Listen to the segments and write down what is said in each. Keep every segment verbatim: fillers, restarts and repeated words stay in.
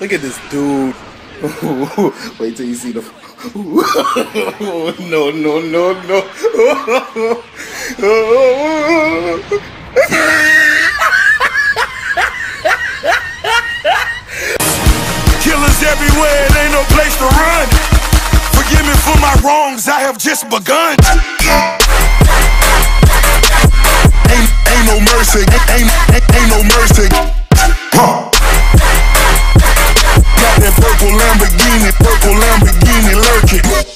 Look at this dude. Wait till you see the. Oh, no, no, no, no. Killers everywhere, it ain't no place to run. Forgive me for my wrongs, I have just begun. Ain't, ain't no mercy, ain't, ain't, ain't no mercy. Huh. Got that purple Lamborghini, purple Lamborghini lurking.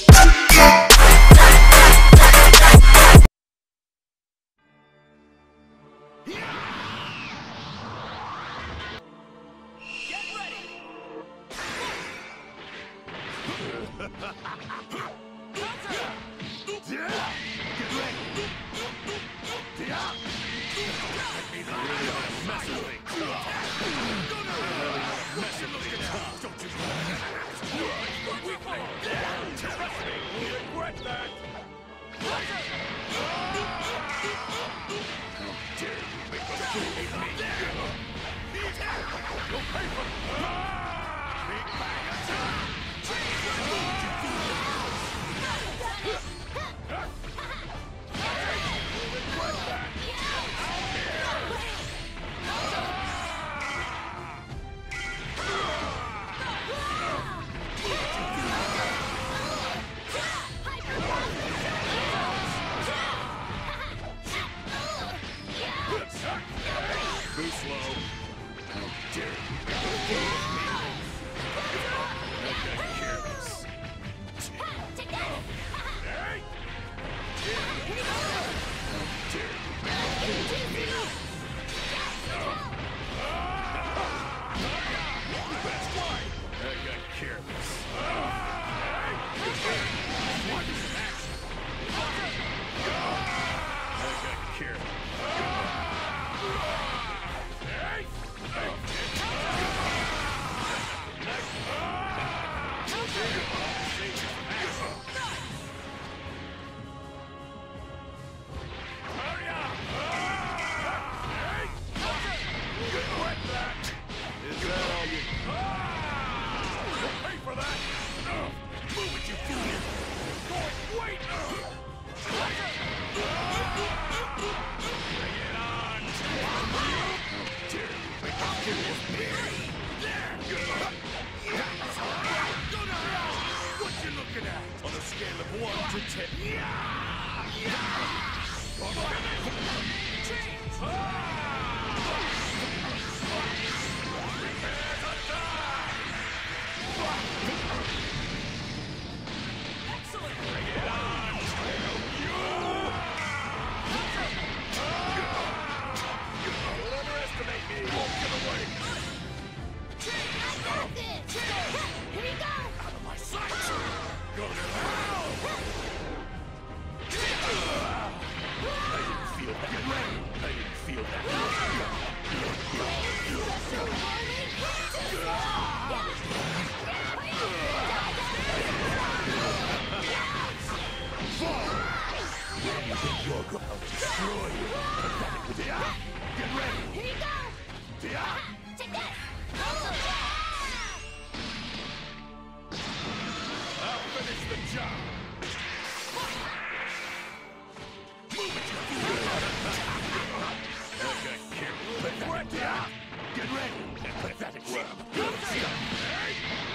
Get ready. Don't you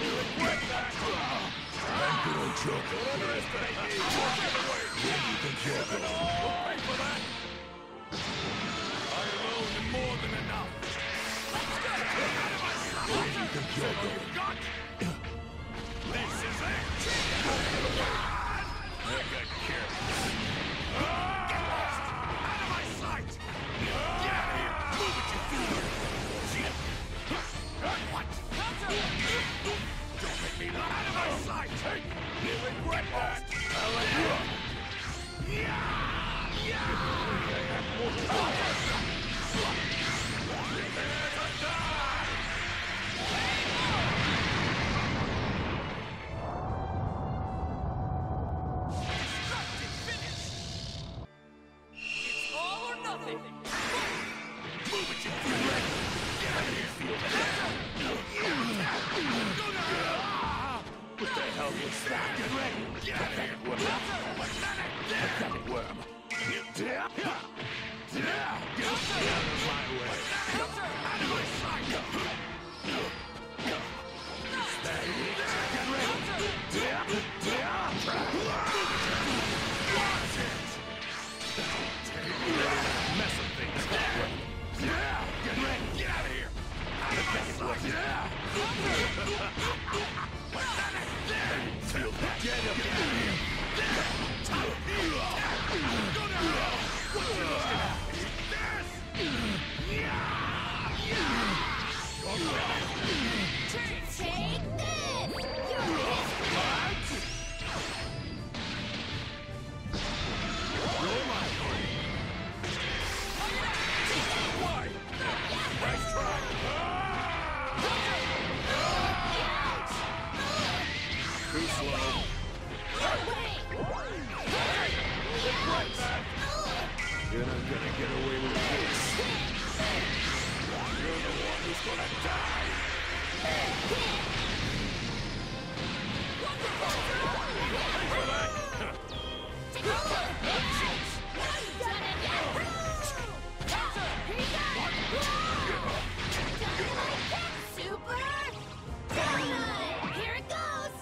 regret that? How dare you make us hate me? You'll pay for Take this! You're his part! You're mine! Why? Nice try! Too slow. Right back! You're not gonna get away with this. You're the one who's gonna die! What the Super! Here it goes!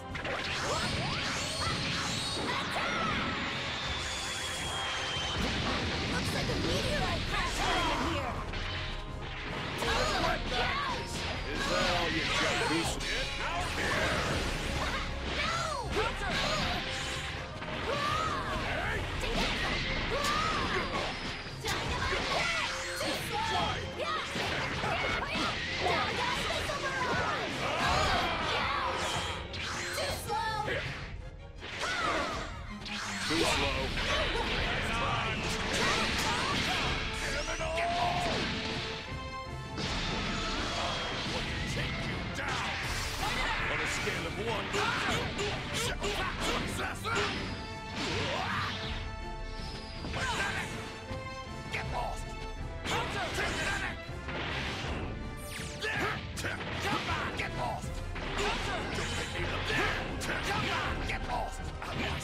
Looks like a meteorite crashed right in here! Oh my gosh! Is that all you got, beast? Get out here! No! Hunter! Hey! Too slow! Too slow! Scale of one. Get lost. Come on, get lost. Come on, get lost. Come on. You're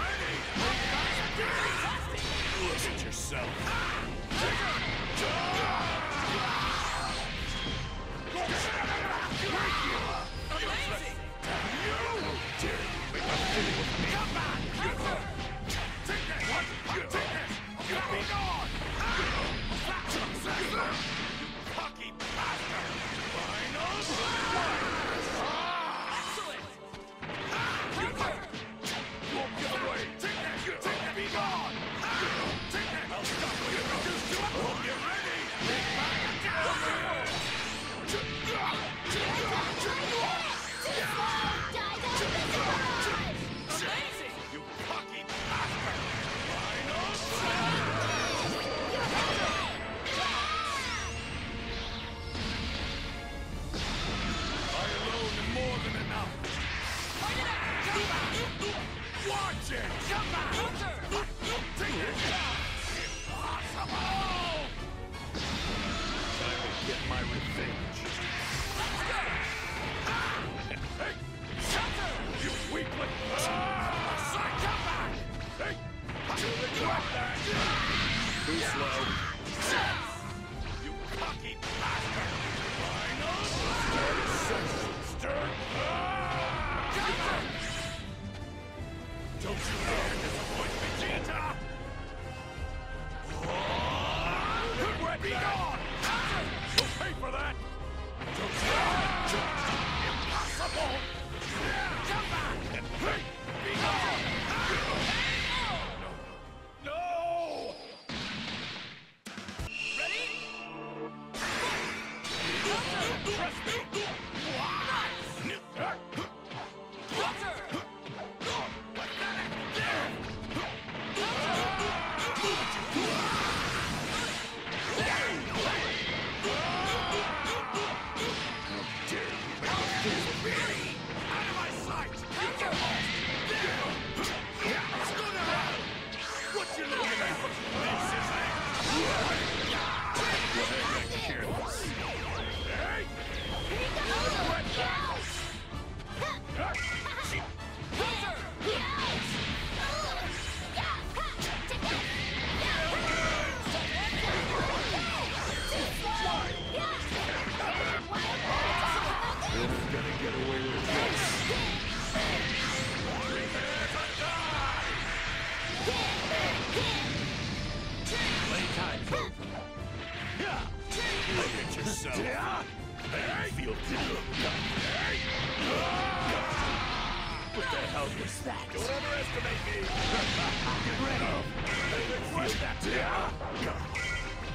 ready. Look at yourself. Break you! Amazing! You! Dare you make a fool with me? Come on! Take that! What? Take that! You're being on! You cocky bastard! Final slide! Excellent! Watch it! Come on! Hunter! Take it down! Impossible! Time to get my revenge. Let's go! Ah! Hey! Hunter! You weakling! Ah! So come back! Hey! Too slow. You cocky bastard! Final! Stir! Stir! Hunter! Don't you dare disappoint Vegeta! Be gone! You'll pay for that! Don't you dare! Impossible! Come back! Hey! Be gone! No! Ready? Trust me! Nice!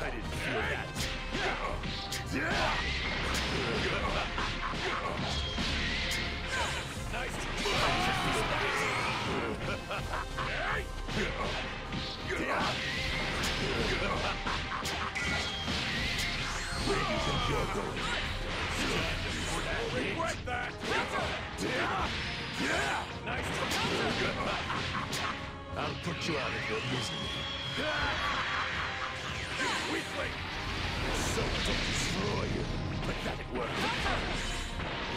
I didn't feel that. Regret that! Yeah! Nice to I'll put you out of your misery. Weakling! So to destroy you. But that it worked.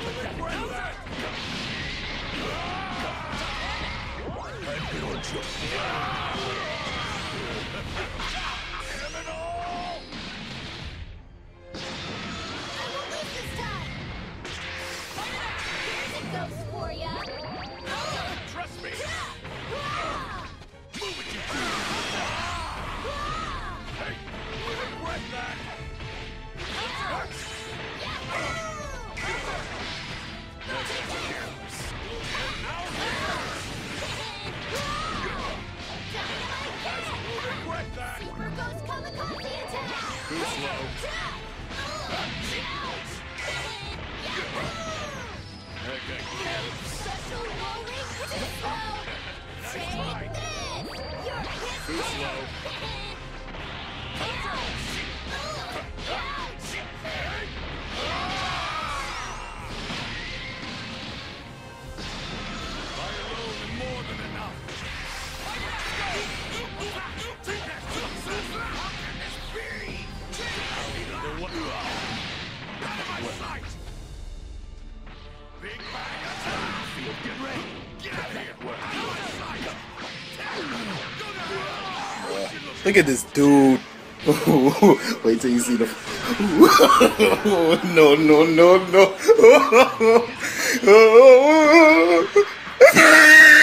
Regret that! I've been on your criminal! Goes for ya. Oh, trust me. Move it, you hey, regret that. Regret that. Super goes kamikaze attack. No special rolling, too slow! Take this! You're his too slow! Ouch! Ouch! I alone am more than enough! Take that! How can this be? Out of my sight! Big bang attack! Field, get ready! Get out of here! Work! Look at this dude! Wait till you see the... no, no, no, no!